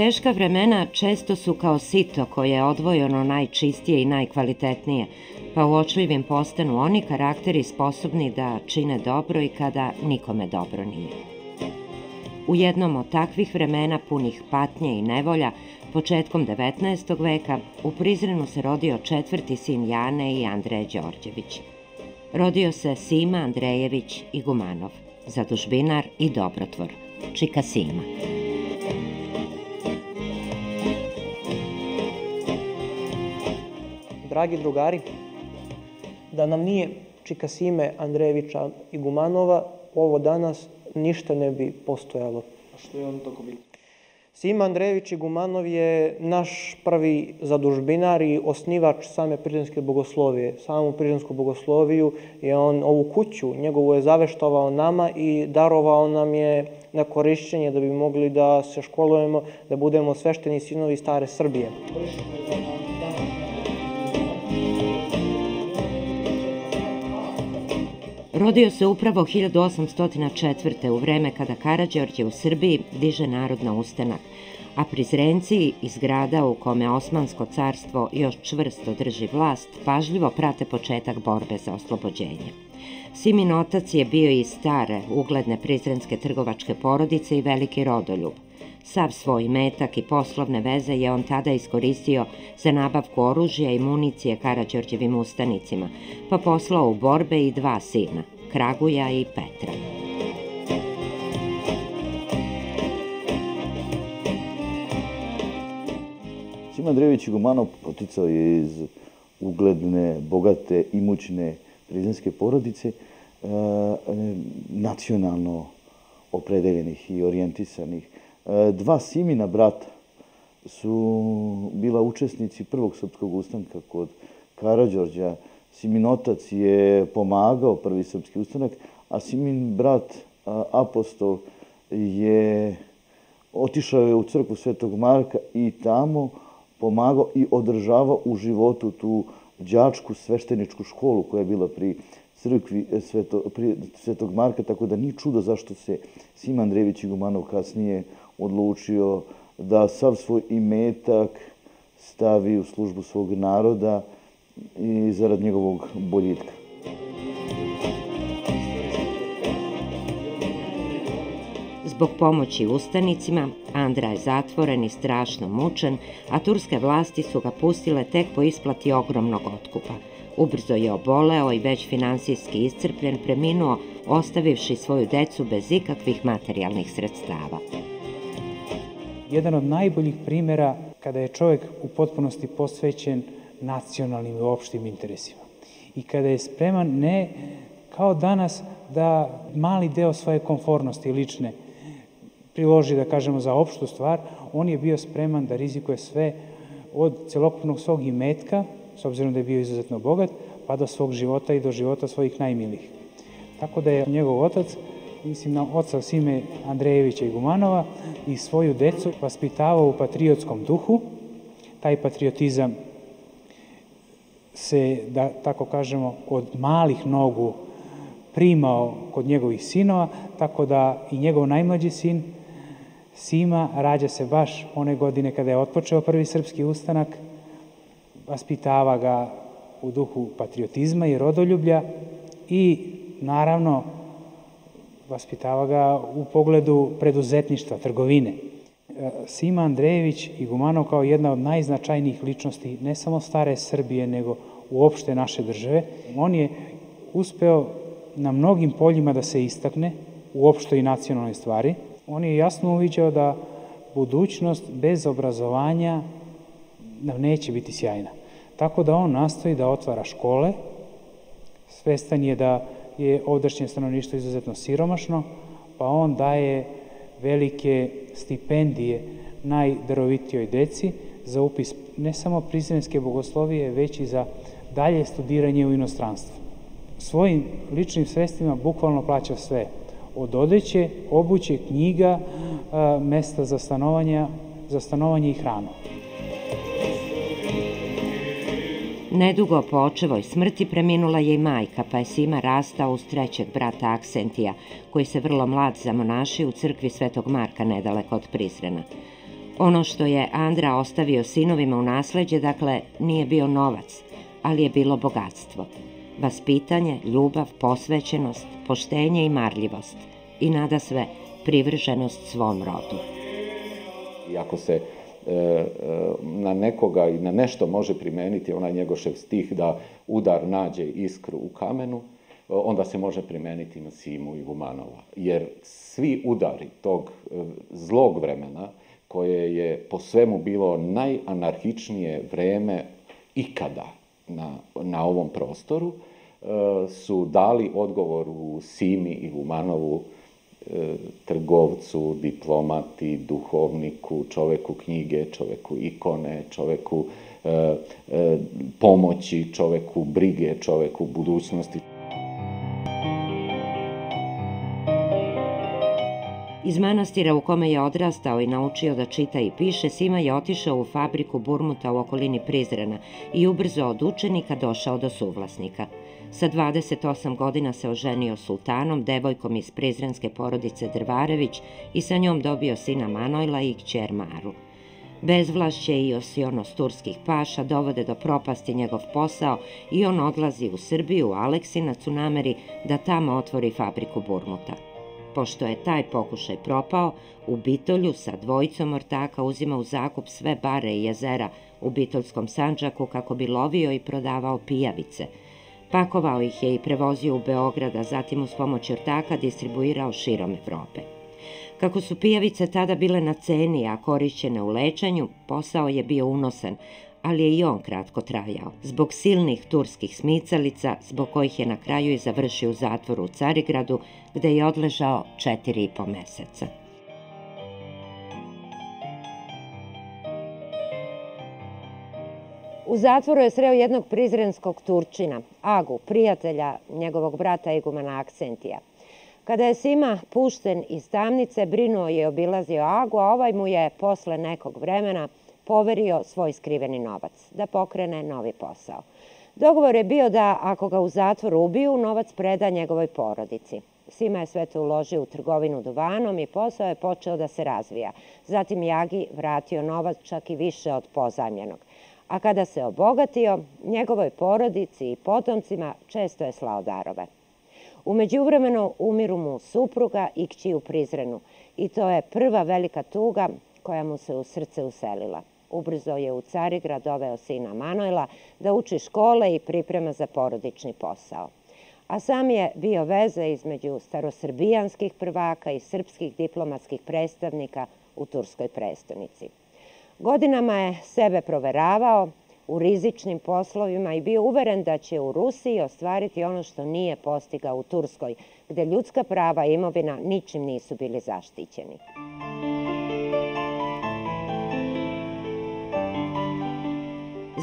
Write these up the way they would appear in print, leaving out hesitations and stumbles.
Teška vremena često su kao sito koje je odvojeno najčistije i najkvalitetnije, pa uočljivim postanu oni karakteri sposobni da čine dobro i kada nikome dobro nije. U jednom od takvih vremena punih patnje i nevolja, početkom 19. veka, u Prizrenu se rodio četvrti sin Jane i Andreje Đorđević. Rodio se Sima Andrejević Igumanov, zadužbinar i dobrotvor, čika Sima. Dragi drugari, da nam nije čika Sime Andrejevića Igumanova, ovo danas ništa ne bi postojalo. A što je on tako bilo? Sima Andrejević Igumanov je naš prvi zadužbinar i osnivač same Prizrenske bogoslovije. Samu Prizrensku bogosloviju je on, ovu kuću njegovu, je zaveštovao nama i darovao nam je na korišćenje da bi mogli da se školujemo, da budemo svešteni sinovi stare Srbije. Rodio se upravo 1804. u vreme kada Karađorđe u Srbiji diže narod na ustanak, a Prizrenci iz grada u kome Osmansko carstvo još čvrsto drži vlast pažljivo prate početak borbe za oslobođenje. Simin otac je bio iz stare, ugledne prizrenske trgovačke porodice i veliki rodoljub. Sav svoj imetak i poslovne veze je on tada iskoristio za nabavku oružja i municije Karađorđevim ustanicima, pa poslao u borbe i dva sina, Kraguja i Petra. Sima Andrejević Igumanov poticao je iz ugledne, bogate, imućne prizrenske porodice, nacionalno opredeljenih i orijentisanih. Dva Simina brata su bila učesnici Prvog srpskog ustanka kod Karađorđa. Simin otac je pomagao Prvi srpski ustanak, a Simin brat Apostol je otišao u crkvu Svetog Marka i tamo pomagao i održavao u životu tu đačku svešteničku školu koja je bila pri crkvi Svetog Marka, tako da nije čudo zašto se Sima Andrejević Igumanov kasnije odlučio da sav svoj imetak stavi u službu svog naroda i zarad njegovog boljitka. Zbog pomoći ustanicima, Andra je zatvoren i strašno mučen, a turske vlasti su ga pustile tek po isplati ogromnog otkupa. Ubrzo je oboleo i već finansijski iscrpljen preminuo, ostavivši svoju decu bez ikakvih materijalnih sredstava. Jedan od najboljih primjera kada je čovjek u potpunosti posvećen nacionalnim i opštim interesima. I kada je spreman, ne kao danas, da mali deo svoje komfornosti lične priloži, da kažemo, za opštu stvar, on je bio spreman da rizikuje sve od celokupnog svog imetka, s obzirom da je bio izuzetno bogat, pa do svog života i do života svojih najmilijih. Tako da je njegov otac, mislim na oca Sime Andrejevića Igumanova, i svoju decu vaspitavao u patriotskom duhu. Taj patriotizam se, da tako kažemo, od malih nogu primao kod njegovih sinova, tako da i njegov najmlađi sin Sima rađa se baš one godine kada je otpočeo Prvi srpski ustanak, vaspitava ga u duhu patriotizma i rodoljublja i, naravno, vaspitava ga u pogledu preduzetništva, trgovine. Sima Andrejević Igumanov kao jedna od najznačajnijih ličnosti ne samo stare Srbije, nego uopšte naše države. On je uspeo na mnogim poljima da se istakne u opštoj i nacionalnoj stvari. On je jasno uviđao da budućnost bez obrazovanja nam neće biti sjajna. Tako da on nastoji da otvara škole, svestan je da je ovdašnje stanovništvo izuzetno siromašno, pa on daje velike stipendije najdarovitijoj deci za upis ne samo Prizrenske bogoslovije, već i za dalje studiranje u inostranstvu. Svojim ličnim sredstvima bukvalno plaća sve, od odeće, obuće, knjiga, mesta za stanovanje i hranu. Nedugo po očevoj smrti preminula je i majka, pa je Sima rastao uz trećeg brata Aksentija, koji se vrlo mlad zamonašio u crkvi Svetog Marka nedaleko od Prizrena. Ono što je Andra ostavio sinovima u nasleđe, dakle, nije bio novac, ali je bilo bogatstvo. Vaspitanje, ljubav, posvećenost, poštenje i marljivost. I nadasve privrženost svom rodu. I ako se na nekoga i na nešto može primeniti onaj Njegošev stih da udar nađe iskru u kamenu, onda se može primeniti na Simu i Vumanova. Jer svi udari tog zlog vremena, koje je po svemu bilo najanarhičnije vreme ikada na ovom prostoru, su dali odgovor u Simi i Vumanovu, trgovcu, diplomati, duhovniku, čoveku knjige, čoveku ikone, čoveku pomoći, čoveku brige, čoveku budućnosti. Iz manastira u kome je odrastao i naučio da čita i piše, Sima je otišao u fabriku Burmuta u okolini Prizrena i ubrzo od učenika došao do suvlasnika. Sa 28 godina se oženio sultanom, devojkom iz prizrenske porodice Drvarević, i sa njom dobio sina Manojla i kćer Maru. Bezvlašće i osionost turskih paša dovode do propasti njegov posao i on odlazi u Srbiju, Aleksinac, u nameri da tamo otvori fabriku Burmuta. Pošto je taj pokušaj propao, u Bitolju sa dvojicom ortaka uzima u zakup sve bare i jezera u Bitolskom Sandžaku kako bi lovio i prodavao pijavice. Pakovao ih je i prevozio u Beograd, a zatim uz pomoć ortaka distribuirao širom Evrope. Kako su pijavice tada bile na ceni, a korišćene u lečenju, posao je bio unosan, ali je i on kratko trajao. Zbog silnih turskih smicalica, zbog kojih je na kraju i završio u zatvoru u Carigradu, gde je odležao 4,5 meseca. U zatvoru je sreo jednog prizrenskog Turčina, Agu, prijatelja njegovog brata igumana Aksentija. Kada je Sima pušten iz tamnice, brinuo je i obilazio Agu, a ovaj mu je posle nekog vremena poverio svoj skriveni novac, da pokrene novi posao. Dogovor je bio da ako ga u zatvoru ubiju, novac preda njegovoj porodici. Sima je sve to uložio u trgovinu duvanom i posao je počeo da se razvija. Zatim je Agi vratio novac čak i više od pozajmljenog. A kada se obogatio, njegovoj porodici i potomcima često je slao darove. U međuvremenu umiru mu supruga i kći u Prizrenu i to je prva velika tuga koja mu se u srce uselila. Ubrzo je u Carigrad doveo sina Manojla da uči škole i priprema za porodični posao. A sam je bio veza između starosrbijanskih prvaka i srpskih diplomatskih predstavnika u turskoj prestonici. Godinama je sebe proveravao u rizičnim poslovima i bio uveren da će u Rusiji ostvariti ono što nije postigao u Turskoj, gde ljudska prava i imovina ničim nisu bili zaštićeni.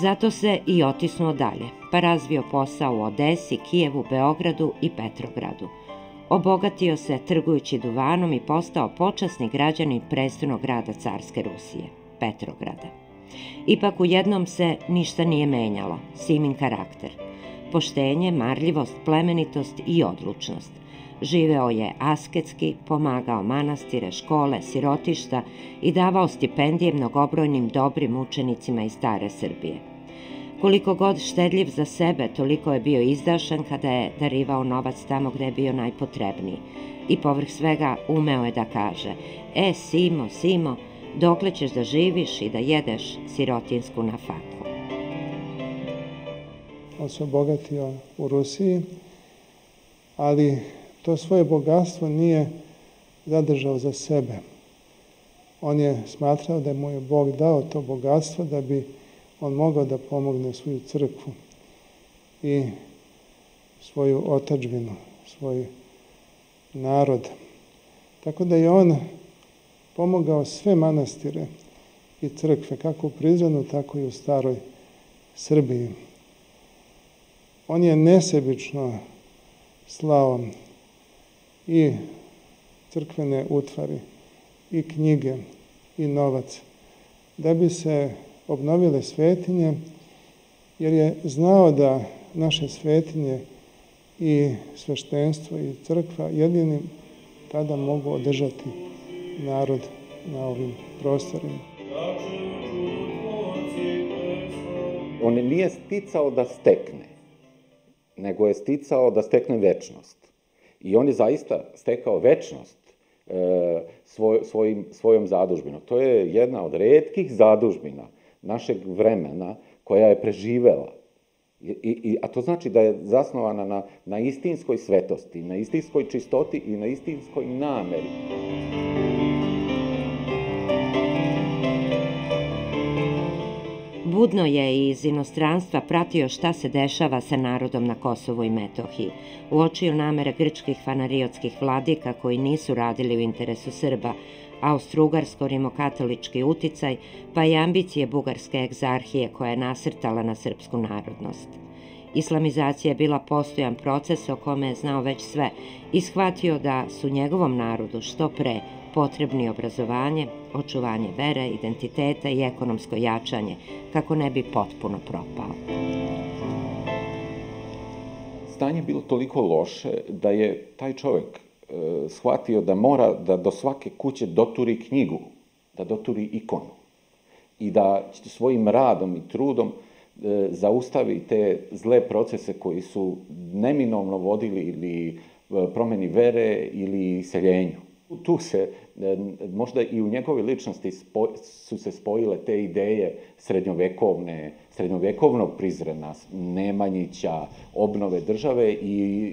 Zato se i otisnuo dalje, pa razvio posao u Odesi, Kijevu, Beogradu i Petrogradu. Obogatio se trgujući duvanom i postao počasni građanin prestolnog grada Carske Rusije, Petrograda. Ipak u jednom se ništa nije menjalo, Simin karakter. Poštenje, marljivost, plemenitost i odlučnost. Živeo je asketski, pomagao manastire, škole, sirotišta i davao stipendije mnogobrojnim dobrim učenicima iz stare Srbije. Koliko god štedljiv za sebe, toliko je bio izdašan kada je darivao novac tamo gde je bio najpotrebniji. I povrh svega umeo je da kaže: "E, Simo, Simo, dokle ćeš da živiš i da jedeš sirotinsku nafaku?" On se obogatio u Rusiji, ali to svoje bogatstvo nije zadržao za sebe. On je smatrao da je mu je Bog dao to bogatstvo da bi on mogao da pomogne svoju crkvu i svoju otadžbinu, svoj narod. Tako da je on pomogao sve manastire i crkve, kako u Prizrenu, tako i u staroj Srbiji. On je nesebično slao i crkvene utvari, i knjige, i novac, da bi se obnovile svetinje, jer je znao da naše svetinje i sveštenstvo i crkva jedini tada mogu održati narod na ovim prostorima. On nije sticao da stekne, nego je sticao da stekne večnost. I on je zaista stekao večnost svojom zadužbinom. To je jedna od retkih zadužbina našeg vremena koja je preživela. A to znači da je zasnovana na istinskoj svetosti, na istinskoj čistoti i na istinskoj nameri. Budno je iz inostranstva pratio šta se dešava sa narodom na Kosovu i Metohiji. Uočio namere grčkih fanariotskih vladika koji nisu radili u interesu Srba, austrougarsko-rimokatolički uticaj, pa i ambicije bugarske egzarhije koja je nasrtala na srpsku narodnost. Islamizacija je bila postojan proces o kome je znao već sve i shvatio da su njegovom narodu što pre potrebni obrazovanje, očuvanje vere, identiteta i ekonomsko jačanje, kako ne bi potpuno propao. Stanje je bilo toliko loše da je taj čovek shvatio da mora da do svake kuće doturi knjigu, da doturi ikonu i da svojim radom i trudom zaustavi te zle procese koji su neminovno vodili ili promeni vere ili seljenju. Tu se, možda i u njegovoj ličnosti su se spojile te ideje srednjovekovnog prizrena, Nemanjića, obnove države i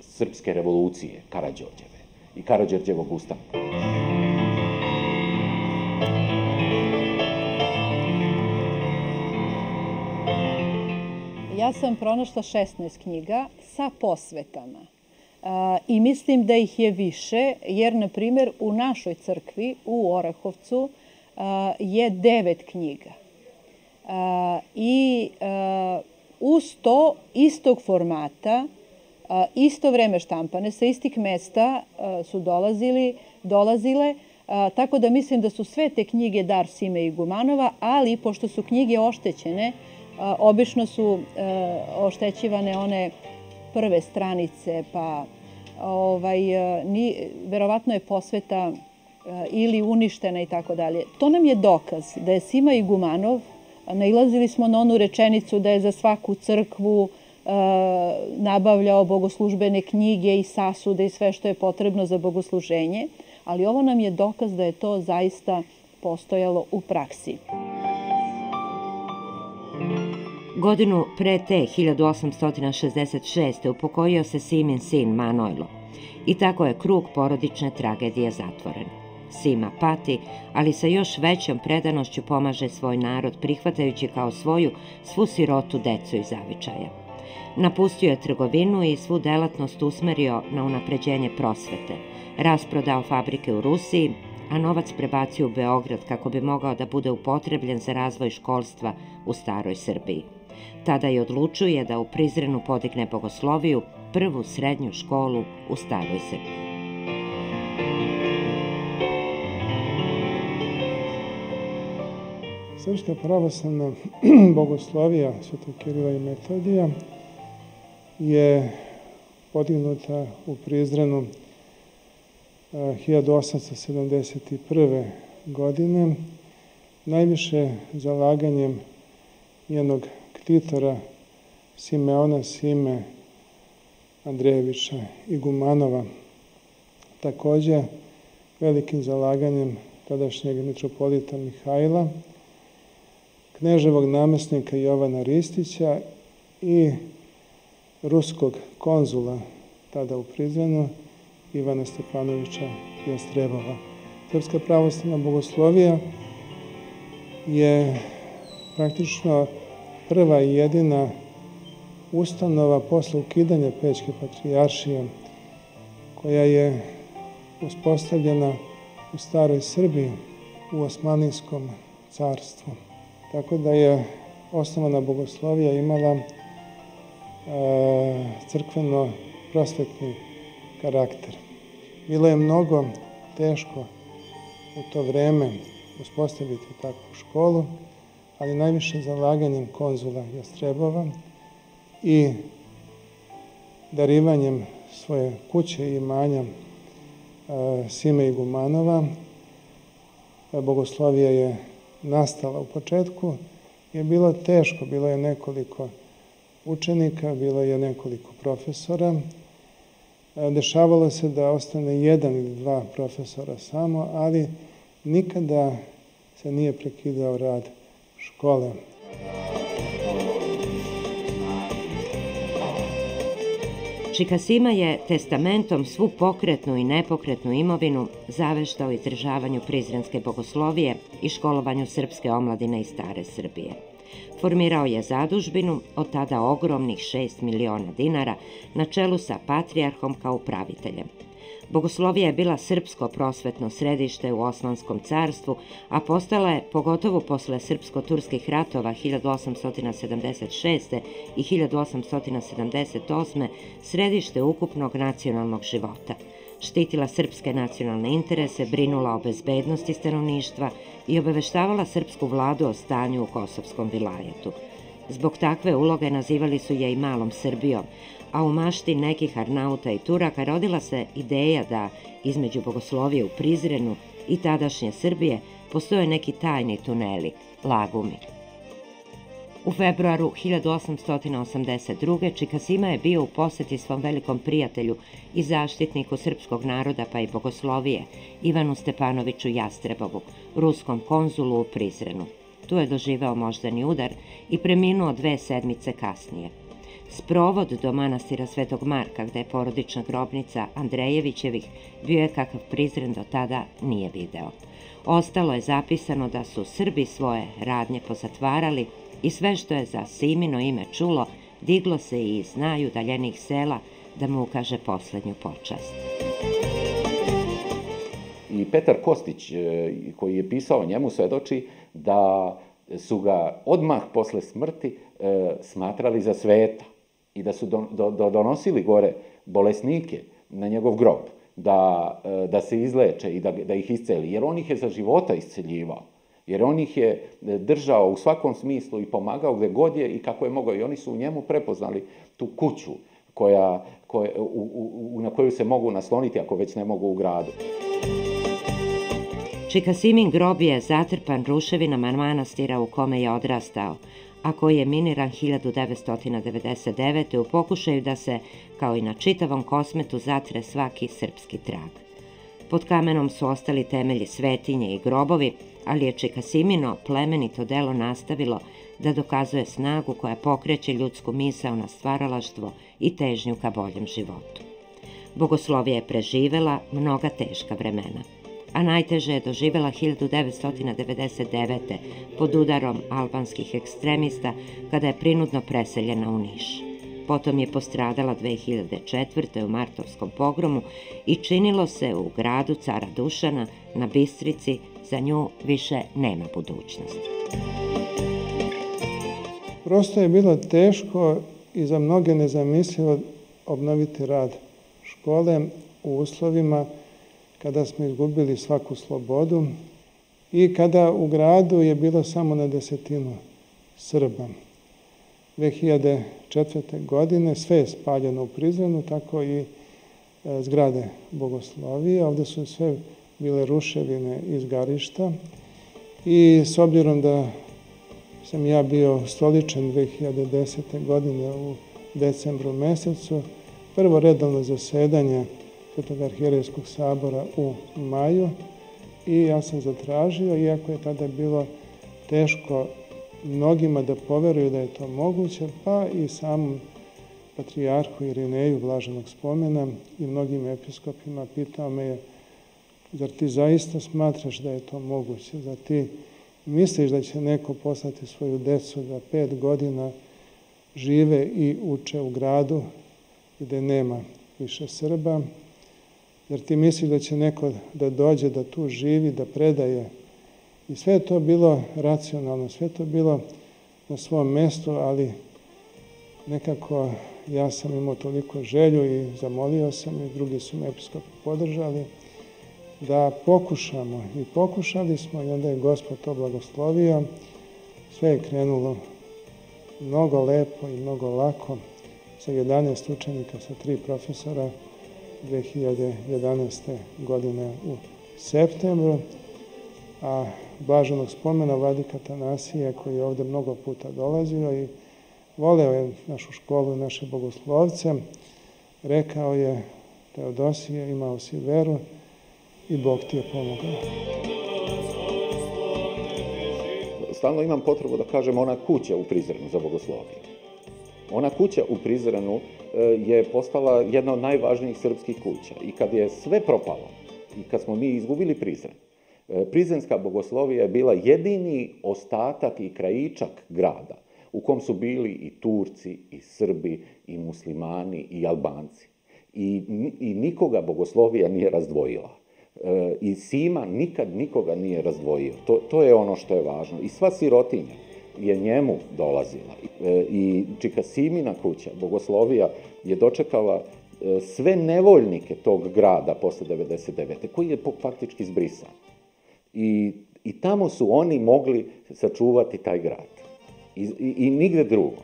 srpske revolucije, Karađorđeve i Karađorđevog ustanka. Ja sam pronašla 16 knjiga sa posvetama. I mislim da ih je više, jer, na primjer, u našoj crkvi, u Orahovcu, je 9 knjiga. I uz to istog formata, isto vreme štampane, sa istih mesta su dolazile, tako da mislim da su sve te knjige dar Sime Igumanova, ali pošto su knjige oštećene, obično su oštećivane one prve stranice, pa verovatno je posveta ili uništena i tako dalje. To nam je dokaz da je Sima Igumanov, nailazili smo na onu rečenicu da je za svaku crkvu nabavljao bogoslužbene knjige i sasude i sve što je potrebno za bogosluženje, ali ovo nam je dokaz da je to zaista postojalo u praksi. Godinu pre te, 1866. upokojio se Simin sin Manojlo i tako je krug porodične tragedije zatvoren. Sima pati, ali sa još većom predanošću pomaže svoj narod, prihvatajući kao svoju svu sirotu decu iz zavičaja. Napustio je trgovinu i svu delatnost usmerio na unapređenje prosvete, rasprodao fabrike u Rusiji, a novac prebacio u Beograd kako bi mogao da bude upotrebljen za razvoj školstva u staroj Srbiji. Tada i odlučuje da u Prizrenu podigne bogosloviju, prvu srednju školu u staroj Srbiji. Srpska pravoslavna bogoslovija Svetog Kirila i Metodija je podignuta u Prizrenu 1871. godine, najviše zalaganjem njenog ktitora Simeona Sime Andrejevića Igumanova, takođe velikim zalaganjem tadašnjeg mitropolita Mihajla, kneževog namestnika Jovana Ristića i ruskog konzula tada u Prizrenu Ivana Stepanovića Jastrebova. Srpska pravoslavna bogoslovija je praktično prva i jedina ustanova posle ukidanja Pećke patrijaršije koja je uspostavljena u staroj Srbiji u Osmaninskom carstvu. Tako da je osnovana bogoslovija imala crkveno-prosvetni karakter. Bilo je mnogo teško u to vreme uspostaviti takvu školu, ali najviše zalaganjem konzula Jastrebova i darivanjem svoje kuće i imanja Sime Igumanova, bogoslovija je nastala. U početku je bilo teško, bilo je nekoliko učenika, bilo je nekoliko profesora. Dešavalo se da ostane jedan ili dva profesora samo, ali nikada se nije prekidao rad škole. Šikasima je testamentom svu pokretnu i nepokretnu imovinu zaveštao izdržavanju Prizrenske bogoslovije i školovanju srpske omladine i stare Srbije. Formirao je zadužbinu od tada ogromnih 6 miliona dinara na čelu sa patrijarhom kao upraviteljem. Bogoslovija je bila srpsko prosvetno središte u Osmanskom carstvu, a postala je, pogotovo posle srpsko-turskih ratova 1876. i 1878. središte ukupnog nacionalnog života. Štitila srpske nacionalne interese, brinula o bezbednosti stanovništva i obaveštavala srpsku vladu o stanju u Kosovskom vilajetu. Zbog takve uloge nazivali su je i Malom Srbijom, a u mašti nekih Arnauta i Turaka rodila se ideja da između Bogoslovije u Prizrenu i tadašnje Srbije postoje neki tajni tuneli, lagumi. U februaru 1882. Čikasima je bio u poseti svom velikom prijatelju i zaštitniku srpskog naroda pa i Bogoslovije, Ivanu Stepanoviću Jastrebovu, ruskom konzulu u Prizrenu. Tu je doživeo moždani udar i preminuo 2 sedmice kasnije. Sprovod do manastira Svetog Marka, gde je porodična grobnica Andrejevićevih, bio je kakav Prizren do tada nije video. Ostalo je zapisano da su Srbi svoje radnje pozatvarali i sve što je za Simino ime čulo, diglo se i iz najudaljenih sela da mu ukaže poslednju počast. I Petar Kostić, koji je pisao njemu, svedoči da su ga odmah posle smrti smatrali za sveta i da su donosili gore bolesnike na njegov grob, da se izleče i da ih isceli, jer on ih je za života isceljivao, jer on ih je držao u svakom smislu i pomagao gde god je i kako je mogao. I oni su u njemu prepoznali tu kuću na koju se mogu nasloniti ako već ne mogu u gradu. Čikasimin grob je zatrpan ruševinama manastira u kome je odrastao, a koji je miniran 1999. u pokušaju da se, kao i na čitavom Kosmetu, zatre svaki srpski trag. Pod kamenom su ostali temelji svetinje i grobovi, ali je Čikasimino plemenito delo nastavilo da dokazuje snagu koja pokreće ljudsku misao na stvaralaštvo i težnju ka boljem životu. Bogoslovija je preživela mnoga teška vremena, a najteže je doživela 1999. pod udarom albanskih ekstremista, kada je prinudno preseljena u Niš. Potom je postradala 2004. u martovskom pogromu i činilo se u gradu cara Dušana na Bistrici za nju više nema budućnosti. Prosto je bilo teško i za mnoge nezamislivo obnoviti rad škole u uslovima kada smo izgubili svaku slobodu i kada u gradu je bilo samo na 10-tinu Srba. 2004. godine sve je spaljeno u Prizrenu, tako i zgrade Bogoslovije. Ovde su sve bile ruševine i zgarišta. I s obzirom da sam ja bio stoličan 2010. godine u decembru mesecu, prvo redovno zasedanje Svetog arhijerejskog sabora u maju i ja sam zatražio, iako je tada bilo teško mnogima da poveruju da je to moguće, pa i samom patrijarhu Irineju Blaženog spomena i mnogim episkopima, pitao me je: zar ti zaista smatraš da je to moguće? Zar ti misliš da će neko poslati svoju decu da 5 godina žive i uče u gradu gde nema više Srba? Zar ti misliš da će neko da dođe, da tu živi, da predaje? I sve je to bilo racionalno, sve je to bilo na svom mestu, ali nekako ja sam imao toliko želju i zamolio sam i drugi su me episkopi podržali da pokušamo. I pokušali smo i onda je Gospod to blagoslovio. Sve je krenulo mnogo lepo i mnogo lako. Sa 11 učenika, sa 3 profesora, 2011. godine u septembru, a blaženog spomena vladika Tanasija, koji je ovde mnogo puta dolazio i voleo je našu školu i naše bogoslovce. Rekao je: Teodosije, imao si veru i Bog ti je pomogao. Stalno imam potrebu da kažem ona kuća u Prizrenu za bogoslovlje. Ona kuća u Prizrenu je postala jedna od najvažnijih srpskih kuća. I kad je sve propalo, i kad smo mi izgubili Prizren, Prizrenska bogoslovija je bila jedini ostatak i krajičak grada u kom su bili i Turci, i Srbi, i muslimani, i Albanci. I nikoga bogoslovija nije razdvojila. I Sima nikad nikoga nije razdvojio. To je ono što je važno. I sva sirotinja je njemu dolazila. I čika Simina kuća, bogoslovija, je dočekala sve nevoljnike tog grada posle 99. koji je faktički zbrisan. I tamo su oni mogli sačuvati taj grad. I nigde drugo.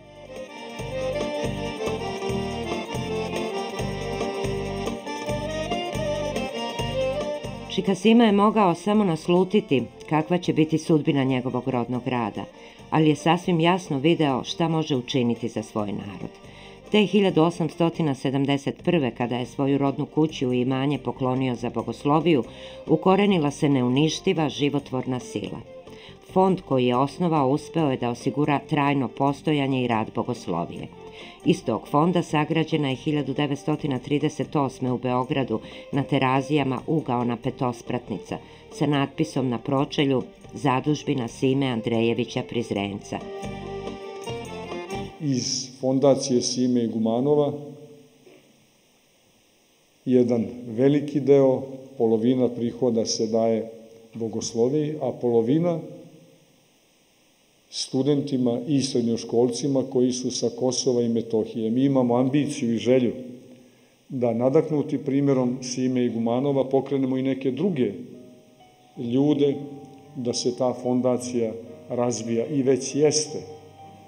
Čika Sima je mogao samo naslutiti kakva će biti sudbina njegovog rodnog grada, ali je sasvim jasno video šta može učiniti za svoj narod. Te 1871. kada je svoju rodnu kuću i imanje poklonio za bogosloviju, ukorenila se neuništiva životvorna sila. Fond koji je osnovao uspeo je da osigura trajno postojanje i rad bogoslovije. Iz tog fonda sagrađena je 1938. u Beogradu na Terazijama ugaona petospratnica sa natpisom na pročelju Zadužbina Sime Andrejevića Prizrenca. Iz fondacije Sime Igumanova jedan veliki deo, polovina prihoda se daje bogosloviji, a polovina studentima i srednjoškolcima koji su sa Kosova i Metohije. Mi imamo ambiciju i želju da nadahnuti primjerom Sime Igumanova pokrenemo i neke druge ljude, da se ta fondacija razvija i već jeste.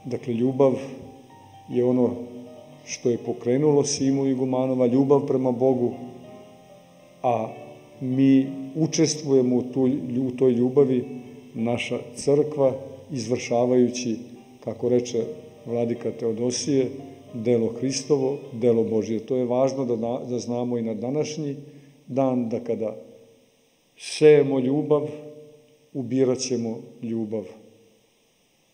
Dakle, ljubav je ono što je pokrenulo Simu Igumanova, ljubav prema Bogu, a mi učestvujemo u toj ljubavi, naša crkva, izvršavajući, kako reče vladika Teodosije, delo Hristovo, delo Božje. To je važno da znamo i na današnji dan, da kada sejemo ljubav, ubirat ćemo ljubav.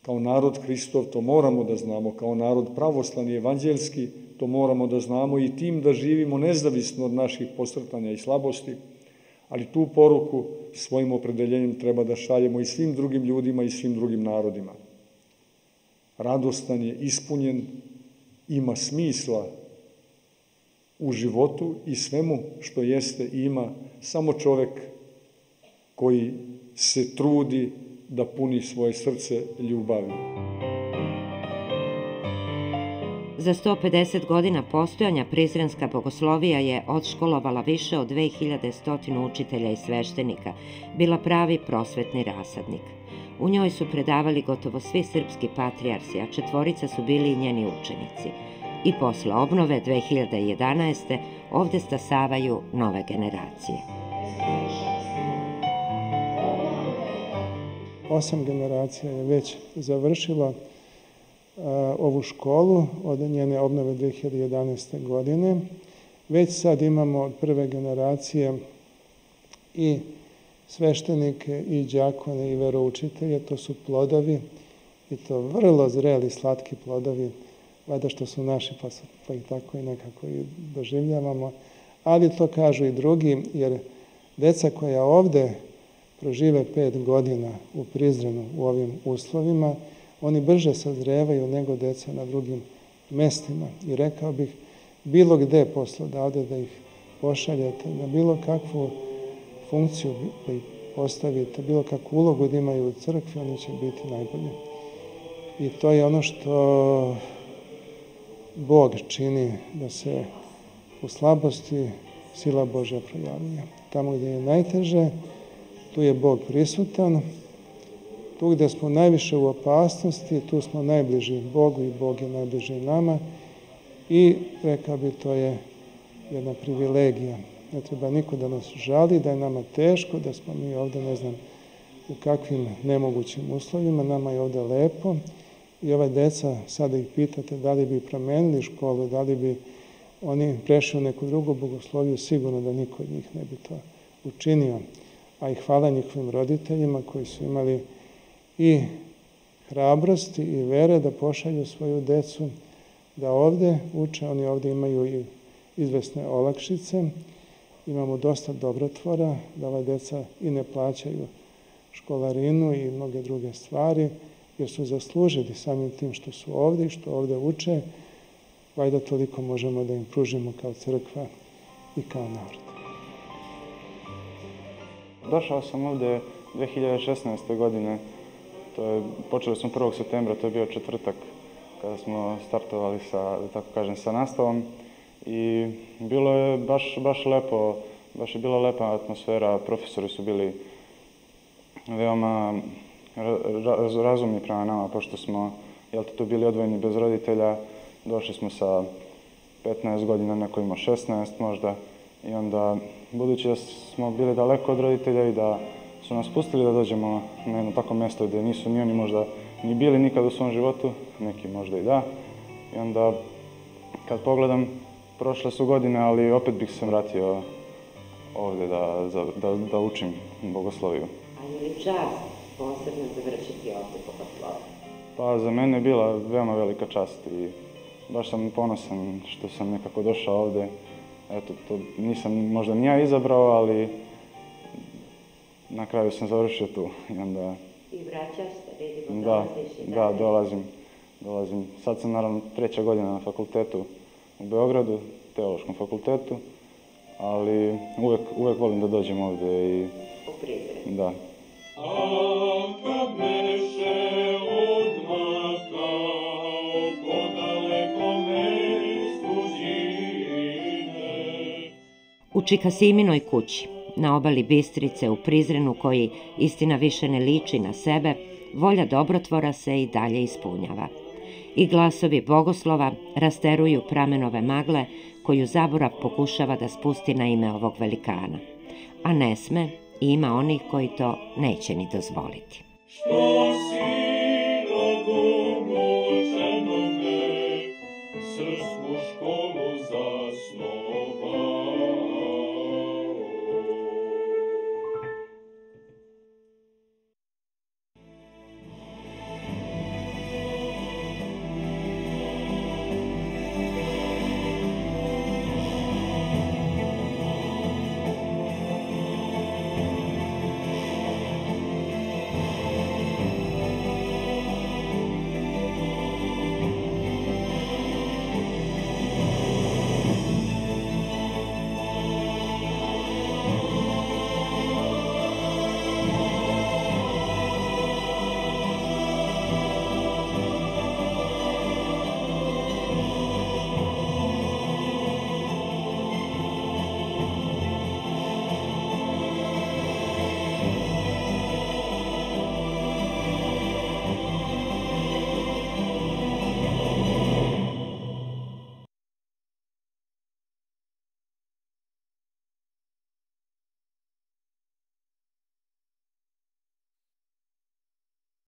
Kao narod Hristov to moramo da znamo, kao narod pravoslavni, evanđelski, to moramo da znamo i tim da živimo nezavisno od naših posrtanja i slabosti, ali tu poruku svojim opredeljenjem treba da šaljemo i svim drugim ljudima i svim drugim narodima. Radostan je, ispunjen, ima smisla u životu i svemu što jeste ima samo čovek koji se trudi da puni svoje srce ljubavi. Za 150 godina postojanja Prizrenska bogoslovija je odškolovala više od 2100 učitelja i sveštenika, bila pravi prosvetni rasadnik. U njoj su predavali gotovo svi srpski patrijarsi, a četvorica su bili i njeni učenici. I posle obnove 2011. ovde stasavaju nove generacije. 8 generacija je već završila ovu školu od njene obnove 2011. godine. Već sad imamo od prve generacije i sveštenike, i đakone, i veroučitelje. To su plodovi, i to vrlo zreli, slatki plodovi, valjda što su naši, pa ih tako i nekako i doživljavamo. Ali to kažu i drugi, jer deca koja ovde prožive 5 godina u Prizrenu u ovim uslovima, oni brže sazrevaju nego deca na drugim mestima. I rekao bih, bilo gde poslodavde da ih pošaljete, da bilo kakvu funkciju da ih postavite, bilo kakvu ulogu da imaju u crkvi, oni će biti najbolji. I to je ono što Bog čini, da se u slabosti sila Božja projavlja. Tamo gde je najteže, tu je Bog prisutan. Tu gde smo najviše u opasnosti, tu smo najbliži Bogu i Bog je najbliži nama. I, rekao bi, to je jedna privilegija. Ne treba niko da nas žali, da je nama teško, da smo mi ovde, ne znam, u kakvim nemogućim uslovima, nama je ovdje lepo i ova djeca, sada ih pitate da li bi promijenili školu, da li bi oni prešli u neku drugu bogosloviju, sigurno da niko od njih ne bi to učinio. A i hvala njihovim roditeljima koji su imali i hrabrosti i vere da pošalju svoju djecu, da ovdje uče, oni ovdje imaju i izvesne olakšice, imamo dosta dobrotvora, da ova djeca i ne plaćaju školarinu i mnoge druge stvari, jer su zaslužili samim tim što su ovdje i što ovdje uče, valjda toliko možemo da im pružimo kao crkva i kao narod. Došao sam ovdje 2016. godine, počeli smo 1. septembra, to je bio četvrtak, kada smo startovali sa nastavom i bilo je baš lepo, baš je bila lepa atmosfera, profesori su bili veoma razumni prema nama, pošto smo tu bili odvojeni bez roditelja, došli smo sa 15 godina, neko imao 16 možda, i onda budući da smo bili daleko od roditelja i da su nas pustili da dođemo na jedno tako mjesto gdje nisu ni oni možda ni bili nikad u svom životu, neki možda i da. I onda kad pogledam, prošle su godine, ali opet bih se vratio ovdje da učim bogosloviju. A je li čast posebno završiti ovdje bogosloviju? Pa za mene je bila veoma velika čast i baš sam ponosan što sam nekako došao ovdje. Eto, to nisam možda ni ja izabrao, ali na kraju sam završio tu. I vraćaš se, vidimo, dolaziš i dalje? Da, dolazim. Sad sam naravno 3. godina na fakultetu u Beogradu, Teološkom fakultetu, ali uvek volim da dođem ovdje i... U Prizren. Da. U Čikasiminoj kući, na obali Bistrice u Prizrenu, koji istina više ne liči na sebe, volja dobrotvora se i dalje ispunjava. I glasovi bogoslova rasteruju pramenove magle koju zaborav pokušava da spusti na ime ovog velikana. A ne sme, i ima onih koji to neće ni dozvoliti.